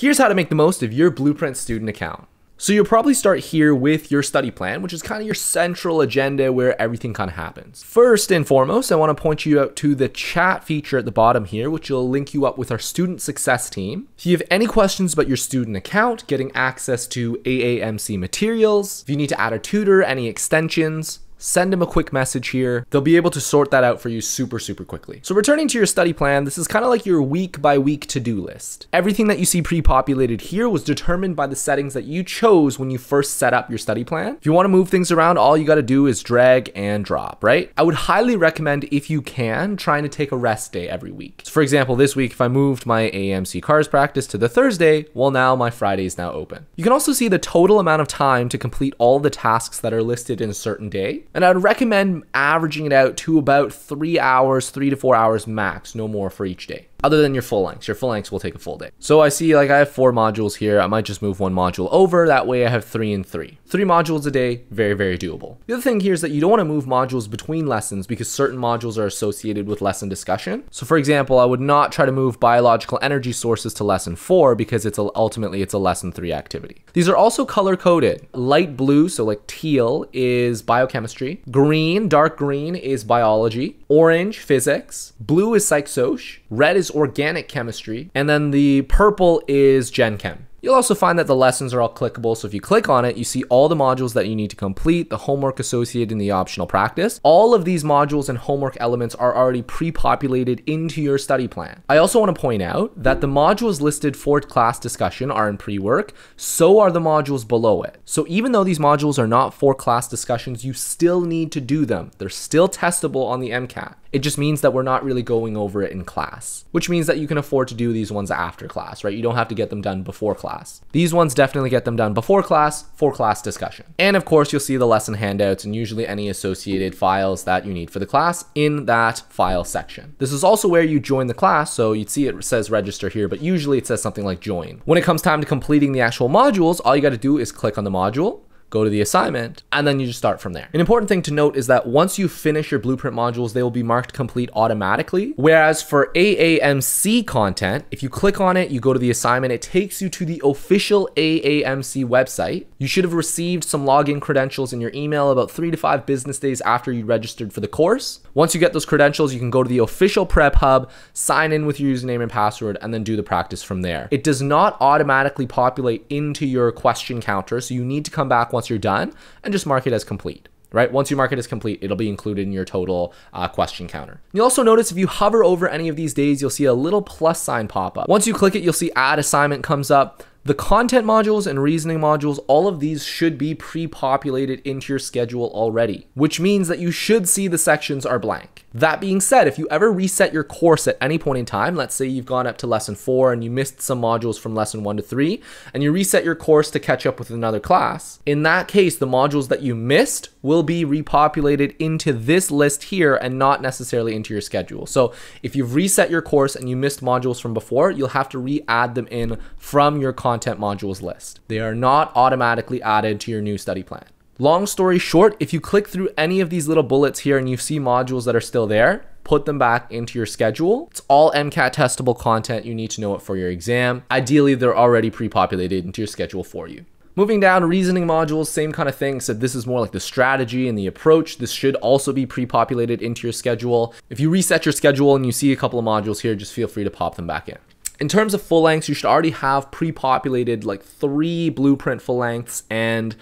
Here's how to make the most of your Blueprint student account. So you'll probably start here with your study plan, which is kind of your central agenda where everything kind of happens. First and foremost, I want to point you out to the chat feature at the bottom here, which will link you up with our student success team. If you have any questions about your student account, getting access to AAMC materials, if you need to add a tutor, any extensions, send them a quick message here. They'll be able to sort that out for you super quickly. So returning to your study plan, this is kind of like your week by week to-do list. Everything that you see pre-populated here was determined by the settings that you chose when you first set up your study plan. If you want to move things around, all you got to do is drag and drop, right? I would highly recommend, if you can, trying to take a rest day every week. So for example, this week, if I moved my AAMC cars practice to the Thursday, well, now my Friday is now open. You can also see the total amount of time to complete all the tasks that are listed in a certain day. And I'd recommend averaging it out to about 3 hours, 3 to 4 hours max, no more for each day. Other than your full lengths. Your full lengths will take a full day. So I see, like, I have 4 modules here. I might just move 1 module over. That way I have 3 and 3. 3 modules a day, very doable. The other thing here is that you don't want to move modules between lessons because certain modules are associated with lesson discussion. So for example, I would not try to move biological energy sources to lesson 4 because ultimately it's a lesson 3 activity. These are also color coded. Light blue, so like teal, is biochemistry. Green, dark green, is biology. Orange, physics. Blue is psych-soc. Red is organic chemistry, and then the purple is gen chem. You'll also find that the lessons are all clickable, so if you click on it, you see all the modules that you need to complete, the homework associated in the optional practice. All of these modules and homework elements are already pre-populated into your study plan. I also want to point out that the modules listed for class discussion are in pre-work, so are the modules below it. So even though these modules are not for class discussions, you still need to do them. They're still testable on the MCAT. It just means that we're not really going over it in class, which means that you can afford to do these ones after class, right? You don't have to get them done before class. These ones definitely get them done before class for class discussion. And of course, you'll see the lesson handouts and usually any associated files that you need for the class in that file section. This is also where you join the class. So you'd see it says register here, but usually it says something like join. When it comes time to completing the actual modules, all you got to do is click on the module, go to the assignment, and then you just start from there. An important thing to note is that once you finish your Blueprint modules, they will be marked complete automatically. Whereas for AAMC content, if you click on it, you go to the assignment, it takes you to the official AAMC website. You should have received some login credentials in your email about 3 to 5 business days after you registered for the course. Once you get those credentials, you can go to the official prep hub, sign in with your username and password, and then do the practice from there. It does not automatically populate into your question counter, so you need to come back once you're done and just mark it as complete. Right? Once you mark it as complete, it'll be included in your total question counter. You'll also notice if you hover over any of these days, you'll see a little plus sign pop up. Once you click it, you'll see add assignment comes up. The content modules and reasoning modules, all of these should be pre-populated into your schedule already, which means that you should see the sections are blank. That being said, if you ever reset your course at any point in time, let's say you've gone up to lesson 4 and you missed some modules from lesson 1 to 3, and you reset your course to catch up with another class, in that case, the modules that you missed will be repopulated into this list here and not necessarily into your schedule. So if you've reset your course and you missed modules from before, you'll have to re-add them in from your content modules list. They are not automatically added to your new study plan. Long story short, if you click through any of these little bullets here and you see modules that are still there, put them back into your schedule. It's all MCAT testable content. You need to know it for your exam. Ideally, they're already pre-populated into your schedule for you. Moving down, reasoning modules, same kind of thing. So this is more like the strategy and the approach. This should also be pre-populated into your schedule. If you reset your schedule and you see a couple of modules here, just feel free to pop them back in. In terms of full lengths, you should already have pre-populated like 3 Blueprint full lengths and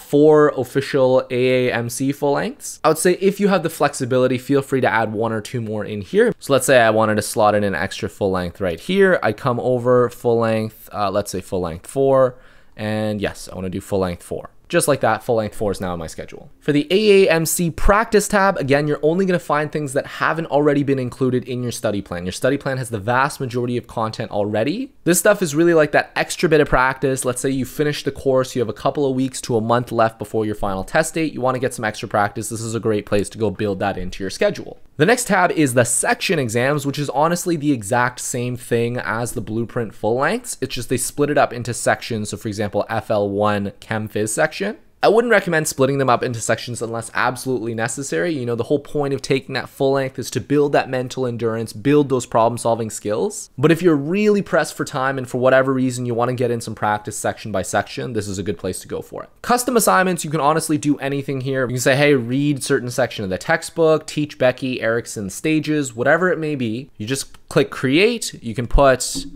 4 official AAMC full lengths. I would say if you have the flexibility, feel free to add 1 or 2 more in here. So let's say I wanted to slot in an extra full length right here. I come over full length, let's say full length 4. And yes, I want to do full length 4. Just like that, full length 4 is now in my schedule. For the AAMC practice tab, again, you're only going to find things that haven't already been included in your study plan. Your study plan has the vast majority of content already. This stuff is really like that extra bit of practice. Let's say you finish the course, you have a couple of weeks to a month left before your final test date. You want to get some extra practice. This is a great place to go build that into your schedule. The next tab is the section exams, which is honestly the exact same thing as the Blueprint full lengths. It's just they split it up into sections. So for example, FL1 Chem Phys section, I wouldn't recommend splitting them up into sections unless absolutely necessary. You know, the whole point of taking that full length is to build that mental endurance, build those problem solving skills. But if you're really pressed for time and for whatever reason you want to get in some practice section by section, this is a good place to go for it. Custom assignments, you can honestly do anything here. You can say, hey, read certain section of the textbook, teach Becky Erickson stages, whatever it may be. You just click create. You can put,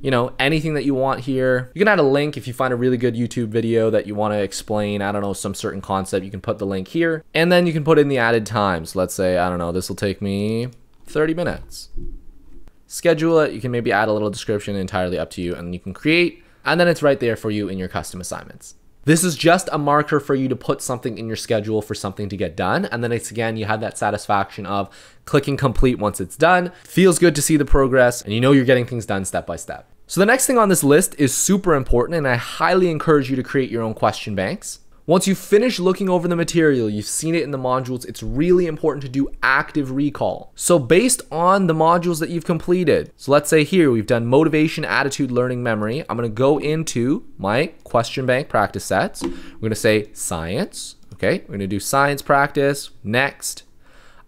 you know, anything that you want here. You can add a link if you find a really good YouTube video that you want to explain, I don't know, some certain concept, you can put the link here. And then you can put in the added times. Let's say, I don't know, this will take me 30 minutes. Schedule it. You can maybe add a little description, entirely up to you, and you can create. And then it's right there for you in your custom assignments. This is just a marker for you to put something in your schedule for something to get done. And then it's, again, you have that satisfaction of clicking complete once it's done. Feels good to see the progress, and you know you're getting things done step by step. So the next thing on this list is super important, and I highly encourage you to create your own question banks. Once you finish looking over the material, you've seen it in the modules, it's really important to do active recall. So based on the modules that you've completed, so let's say here we've done motivation, attitude, learning, memory. I'm gonna go into my question bank practice sets. We're gonna say science, okay? We're gonna do science practice, next.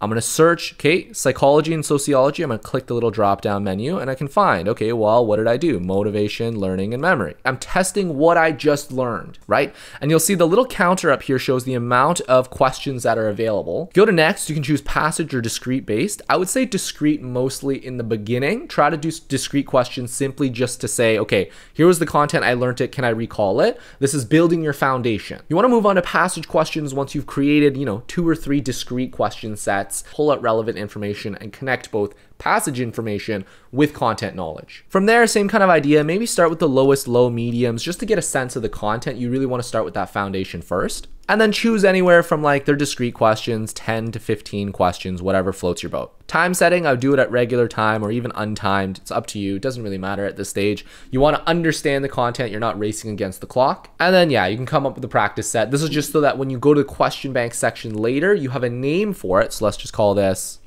I'm gonna search, okay, psychology and sociology. I'm gonna click the little drop-down menu and I can find, okay, well, what did I do? Motivation, learning, and memory. I'm testing what I just learned, right? And you'll see the little counter up here shows the amount of questions that are available. Go to next, you can choose passage or discrete based. I would say discrete mostly in the beginning. Try to do discrete questions simply just to say, okay, here was the content, I learned it, can I recall it? This is building your foundation. You wanna move on to passage questions once you've created, you know, 2 or 3 discrete question sets. Pull out relevant information and connect both passage information with content knowledge. From there, same kind of idea, maybe start with the lowest low mediums just to get a sense of the content. You really want to start with that foundation first, and then choose anywhere from like their discrete questions, 10 to 15 questions, whatever floats your boat. Time setting, I would do it at regular time or even untimed. It's up to you. It doesn't really matter at this stage. You want to understand the content. You're not racing against the clock. And then, yeah, you can come up with a practice set. This is just so that when you go to the question bank section later, you have a name for it. So let's just call this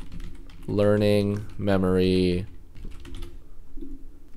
learning, memory.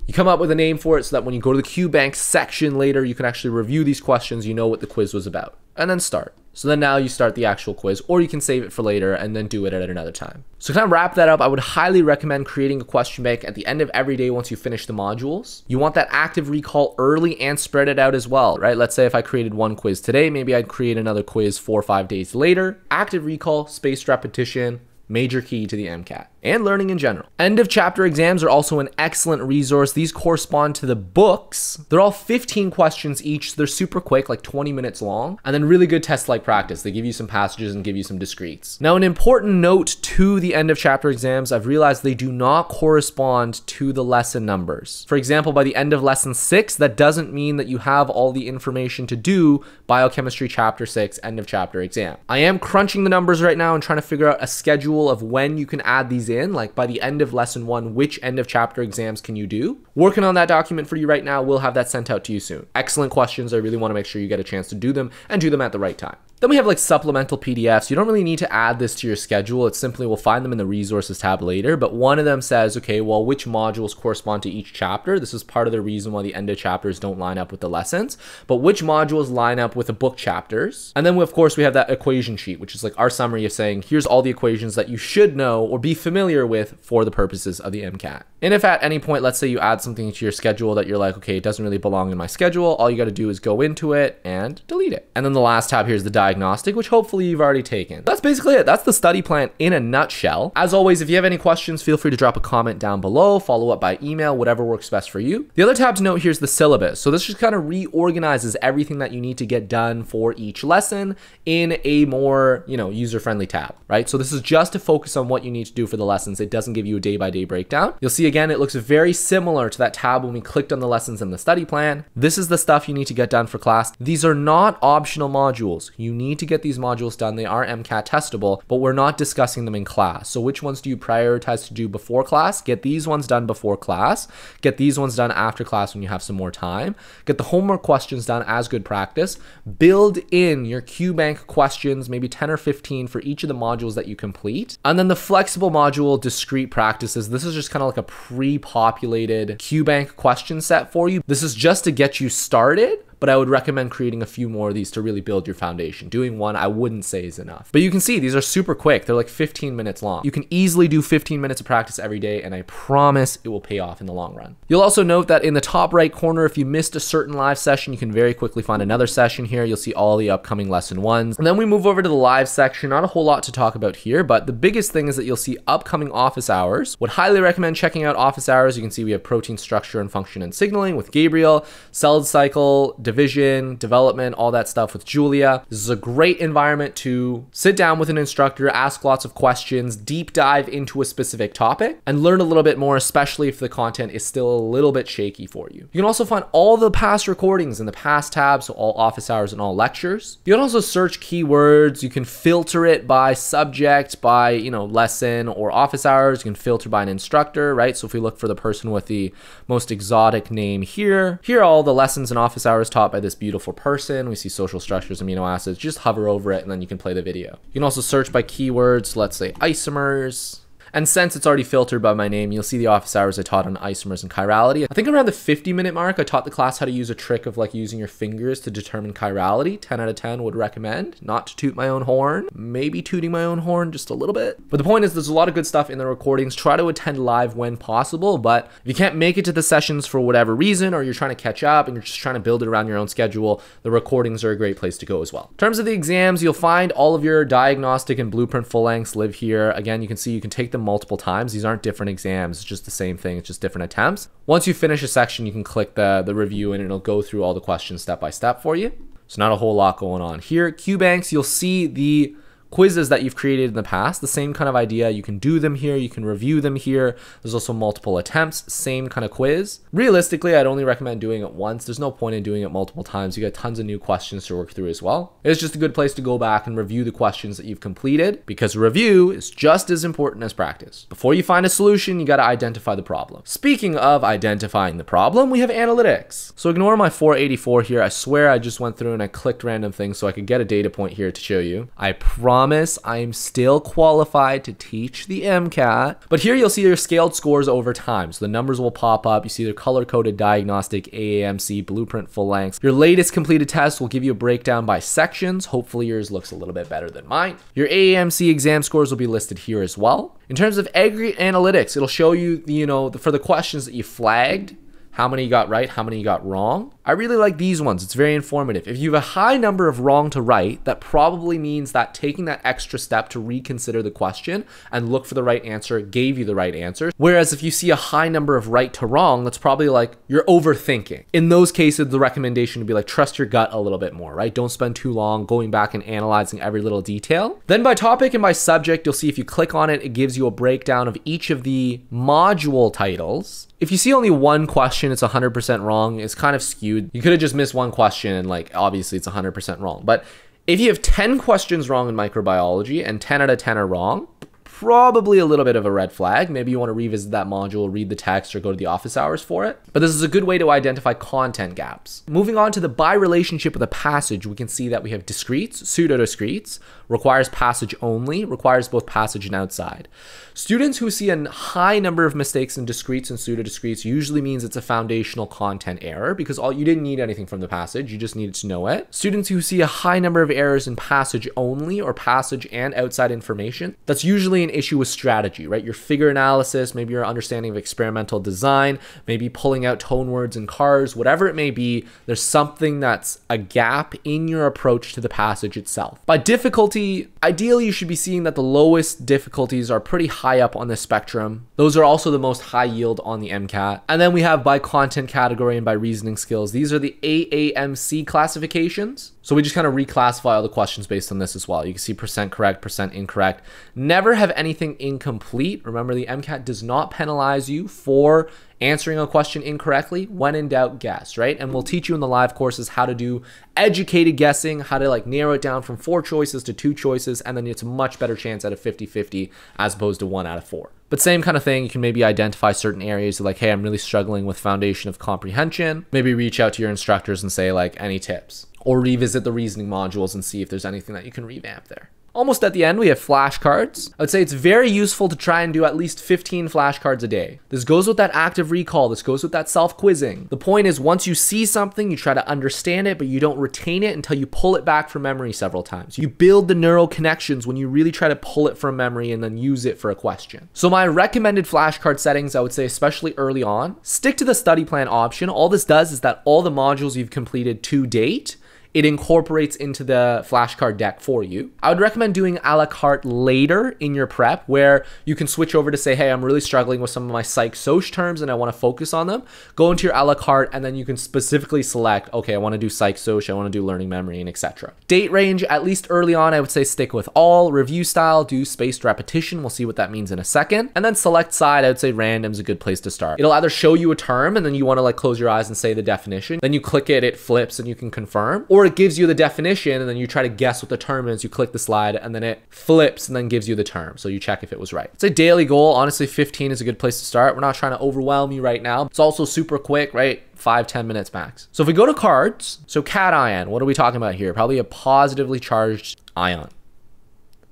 You come up with a name for it so that when you go to the QBank section later, you can actually review these questions. You know what the quiz was about. And then start. So then now you start the actual quiz, or you can save it for later and then do it at another time. So kind of wrap that up, I would highly recommend creating a question bank at the end of every day once you finish the modules. You want that active recall early and spread it out as well, right? Let's say if I created one quiz today, maybe I'd create another quiz 4 or 5 days later. Active recall, spaced repetition, major key to the MCAT and learning in general. End of chapter exams are also an excellent resource. These correspond to the books. They're all 15 questions each. They're super quick, like 20 minutes long, and then really good test-like practice. They give you some passages and give you some discretes. Now, an important note to the end of chapter exams, I've realized they do not correspond to the lesson numbers. For example, by the end of lesson 6, that doesn't mean that you have all the information to do biochemistry chapter 6, end of chapter exam. I am crunching the numbers right now and trying to figure out a schedule of when you can add these in, like by the end of lesson 1, which end of chapter exams can you do? Working on that document for you right now. We'll have that sent out to you soon. Excellent questions. I really want to make sure you get a chance to do them and do them at the right time. Then we have like supplemental PDFs. You don't really need to add this to your schedule. It's simply, we'll find them in the resources tab later, but one of them says, okay, well, which modules correspond to each chapter? This is part of the reason why the end of chapters don't line up with the lessons, but which modules line up with the book chapters? And then we, of course, we have that equation sheet, which is like our summary of saying, here's all the equations that you should know or be familiar with for the purposes of the MCAT. And if at any point, let's say you add something to your schedule that you're like, okay, it doesn't really belong in my schedule, all you got to do is go into it and delete it. And then the last tab here is the diagnostic, which hopefully you've already taken. That's basically it. That's the study plan in a nutshell. As always, if you have any questions, feel free to drop a comment down below, follow up by email, whatever works best for you. The other tab to note here is the syllabus. So this just kind of reorganizes everything that you need to get done for each lesson in a more, you know, user-friendly tab, right? So this is just to focus on what you need to do for the lessons. It doesn't give you a day-by-day breakdown. You'll see again, it looks very similar to that tab when we clicked on the lessons and the study plan. This is the stuff you need to get done for class. These are not optional modules. You need to get these modules done. They are MCAT testable, but we're not discussing them in class. So which ones do you prioritize to do before class? Get these ones done before class. Get these ones done after class when you have some more time. Get the homework questions done as good practice. Build in your QBank questions, maybe 10 or 15 for each of the modules that you complete. And then the flexible module discrete practices. This is just kind of like a pre-populated QBank question set for you. This is just to get you started, but I would recommend creating a few more of these to really build your foundation. Doing one, I wouldn't say is enough. But you can see these are super quick. They're like 15 minutes long. You can easily do 15 minutes of practice every day, and I promise it will pay off in the long run. You'll also note that in the top right corner, if you missed a certain live session, you can very quickly find another session here. You'll see all the upcoming lesson ones. And then we move over to the live section. Not a whole lot to talk about here, but the biggest thing is that you'll see upcoming office hours. Would highly recommend checking out office hours. You can see we have protein structure and function and signaling with Gabriel, cell cycle, division, development, all that stuff with Julia. This is a great environment to sit down with an instructor, ask lots of questions, deep dive into a specific topic, and learn a little bit more, especially if the content is still a little bit shaky for you. You can also find all the past recordings in the past tab, so all office hours and all lectures. You can also search keywords. You can filter it by subject, by, you know, lesson or office hours. You can filter by an instructor, right? So if we look for the person with the most exotic name here, here are all the lessons and office hours taught by this beautiful person. We see social structures, amino acids. Just hover over it and then you can play the video. You can also search by keywords, let's say isomers. And since it's already filtered by my name, you'll see the office hours I taught on isomers and chirality. I think around the 50-minute mark, I taught the class how to use a trick of like using your fingers to determine chirality. 10 out of 10 would recommend. Not to toot my own horn, maybe tooting my own horn just a little bit. But the point is there's a lot of good stuff in the recordings. Try to attend live when possible, but if you can't make it to the sessions for whatever reason, or you're trying to catch up and you're just trying to build it around your own schedule, the recordings are a great place to go as well. In terms of the exams, you'll find all of your diagnostic and blueprint full lengths live here. Again, you can see you can take them multiple times. These aren't different exams. It's just the same thing. It's just different attempts. Once you finish a section, you can click the review and it'll go through all the questions step by step for you. So not a whole lot going on here. QBanks, you'll see the quizzes that you've created in the past, the same kind of idea. You can do them here, you can review them here. There's also multiple attempts, same kind of quiz. Realistically, I'd only recommend doing it once. There's no point in doing it multiple times. You got tons of new questions to work through as well. It's just a good place to go back and review the questions that you've completed, because review is just as important as practice. Before you find a solution, you got to identify the problem. Speaking of identifying the problem, we have analytics. So ignore my 484 here. I swear I just went through and I clicked random things so I could get a data point here to show you. I promise I am still qualified to teach the MCAT. But here you'll see their scaled scores over time. So the numbers will pop up. You see their color-coded diagnostic, AAMC, blueprint full lengths. Your latest completed test will give you a breakdown by sections. Hopefully yours looks a little bit better than mine. Your AAMC exam scores will be listed here as well. In terms of aggregate analytics, it'll show you, you know, for the questions that you flagged, how many you got right, how many you got wrong. I really like these ones. It's very informative. If you have a high number of wrong to right, that probably means that taking that extra step to reconsider the question and look for the right answer gave you the right answer. Whereas if you see a high number of right to wrong, that's probably like you're overthinking. In those cases, the recommendation would be like trust your gut a little bit more, right? Don't spend too long going back and analyzing every little detail. Then by topic and by subject, you'll see if you click on it, it gives you a breakdown of each of the module titles. If you see only one question, it's 100% wrong. It's kind of skewed. You could have just missed one question and like, obviously it's 100% wrong. But if you have 10 questions wrong in microbiology and 10 out of 10 are wrong, probably a little bit of a red flag. Maybe you want to revisit that module, read the text, or go to the office hours for it. But this is a good way to identify content gaps. Moving on to the by relationship of the passage, we can see that we have discretes, pseudo-discretes, requires passage only, requires both passage and outside. Students who see a high number of mistakes in discretes and pseudo-discretes usually means it's a foundational content error, because all you didn't need anything from the passage, you just needed to know it. Students who see a high number of errors in passage only or passage and outside information, that's usually an issue with strategy, right? Your figure analysis, maybe your understanding of experimental design, maybe pulling out tone words and cars, whatever it may be, there's something that's a gap in your approach to the passage itself. By difficulty, ideally you should be seeing that the lowest difficulties are pretty high up on the spectrum. Those are also the most high yield on the MCAT. And then we have by content category and by reasoning skills. These are the AAMC classifications. So we just kind of reclassify all the questions based on this as well. You can see percent correct, percent incorrect. Never have anything incomplete. Remember, the MCAT does not penalize you for answering a question incorrectly. When in doubt, guess, right? And we'll teach you in the live courses how to do educated guessing, how to like narrow it down from 4 choices to 2 choices, and then it's a much better chance out of 50-50 as opposed to 1 out of 4. But same kind of thing, you can maybe identify certain areas like, hey, I'm really struggling with foundation of comprehension. Maybe reach out to your instructors and say like, any tips? Or revisit the reasoning modules and see if there's anything that you can revamp there. almost at the end, we have flashcards. I would say it's very useful to try and do at least 15 flashcards a day. This goes with that active recall. This goes with that self-quizzing. The point is, once you see something, you try to understand it, but you don't retain it until you pull it back from memory several times. You build the neural connections when you really try to pull it from memory and then use it for a question. So my recommended flashcard settings, I would say, especially early on, stick to the study plan option. All this does is that all the modules you've completed to date, it incorporates into the flashcard deck for you. I would recommend doing a la carte later in your prep, where you can switch over to say, hey, I'm really struggling with some of my psych-soc terms and I wanna focus on them. Go into your a la carte and then you can specifically select, okay, I wanna do psych-soc, I wanna do learning memory, and etc. Date range, at least early on, I would say stick with all. Review style, do spaced repetition. We'll see what that means in a second. And then select side, I would say random's a good place to start. It'll either show you a term and then you wanna like close your eyes and say the definition. Then you click it, it flips and you can confirm. Or it gives you the definition and then you try to guess what the term is. You click the slide and then it flips and then gives you the term. So you check if it was right. It's a daily goal. Honestly, 15 is a good place to start. We're not trying to overwhelm you right now. It's also super quick, right? 5-10 minutes max. So if we go to cards, so cation, what are we talking about here? Probably a positively charged ion.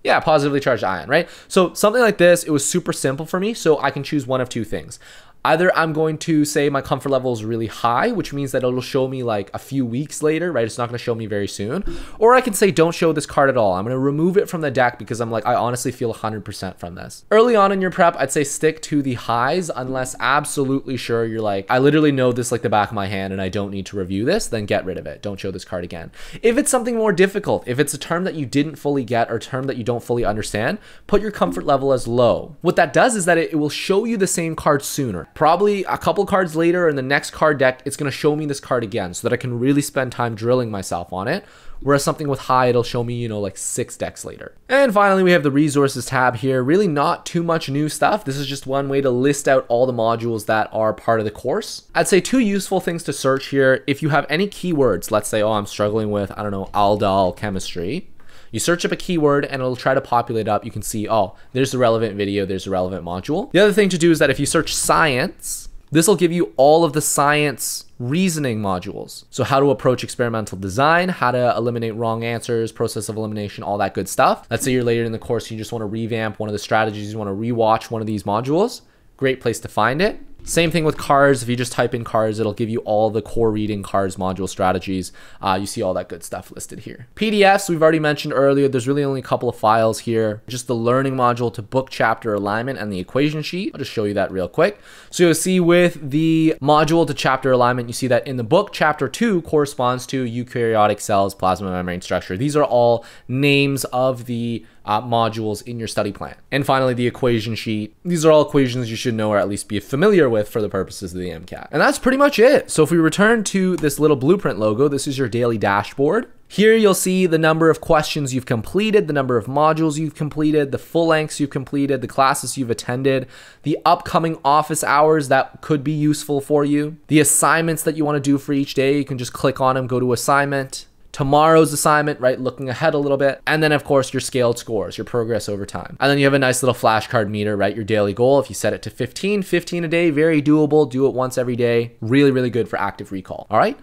Yeah, positively charged ion, right? So something like this, it was super simple for me. So I can choose one of two things. Either I'm going to say my comfort level is really high, which means that it'll show me like a few weeks later, right? It's not gonna show me very soon. Or I can say, don't show this card at all. I'm gonna remove it from the deck because I'm like, I honestly feel 100% from this. Early on in your prep, I'd say stick to the highs unless absolutely sure you're like, I literally know this like the back of my hand and I don't need to review this, then get rid of it. Don't show this card again. If it's something more difficult, if it's a term that you didn't fully get or a term that you don't fully understand, put your comfort level as low. What that does is that it will show you the same card sooner. Probably a couple cards later in the next card deck, it's gonna show me this card again so that I can really spend time drilling myself on it. Whereas something with high, it'll show me, you know, like 6 decks later. And finally, we have the resources tab here. Really not too much new stuff. This is just one way to list out all the modules that are part of the course. I'd say two useful things to search here. If you have any keywords, let's say, oh, I'm struggling with, I don't know, aldol chemistry. You search up a keyword and it'll try to populate up. You can see, oh, there's the relevant video, there's the relevant module. The other thing to do is that if you search science, this will give you all of the science reasoning modules. So how to approach experimental design, how to eliminate wrong answers, process of elimination, all that good stuff. Let's say you're later in the course, you just want to revamp one of the strategies, you want to rewatch one of these modules. Great place to find it. Same thing with cards. If you just type in cards, it'll give you all the core reading, cards, module strategies. You see all that good stuff listed here. PDFs, we've already mentioned earlier. There's really only a couple of files here. Just the learning module to book chapter alignment and the equation sheet. I'll just show you that real quick. So you'll see with the module to chapter alignment, you see that in the book, chapter 2 corresponds to eukaryotic cells, plasma membrane structure. These are all names of the modules in your study plan. And finally, the equation sheet. These are all equations you should know or at least be familiar with for the purposes of the MCAT. And that's pretty much it. So if we return to this little Blueprint logo, this is your daily dashboard. Here you'll see the number of questions you've completed, the number of modules you've completed, the full lengths you've completed, the classes you've attended, the upcoming office hours that could be useful for you, the assignments that you want to do for each day. You can just click on them, go to assignment, tomorrow's assignment, right? Looking ahead a little bit. And then of course your scaled scores, your progress over time. And then you have a nice little flashcard meter, right? Your daily goal. If you set it to 15 a day, very doable. Do it once every day. Really, really good for active recall. All right.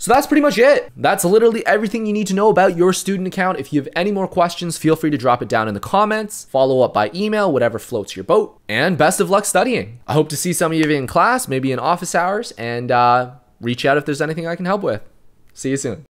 So that's pretty much it. That's literally everything you need to know about your student account. If you have any more questions, feel free to drop it down in the comments, follow up by email, whatever floats your boat, and best of luck studying. I hope to see some of you in class, maybe in office hours, and reach out if there's anything I can help with. See you soon.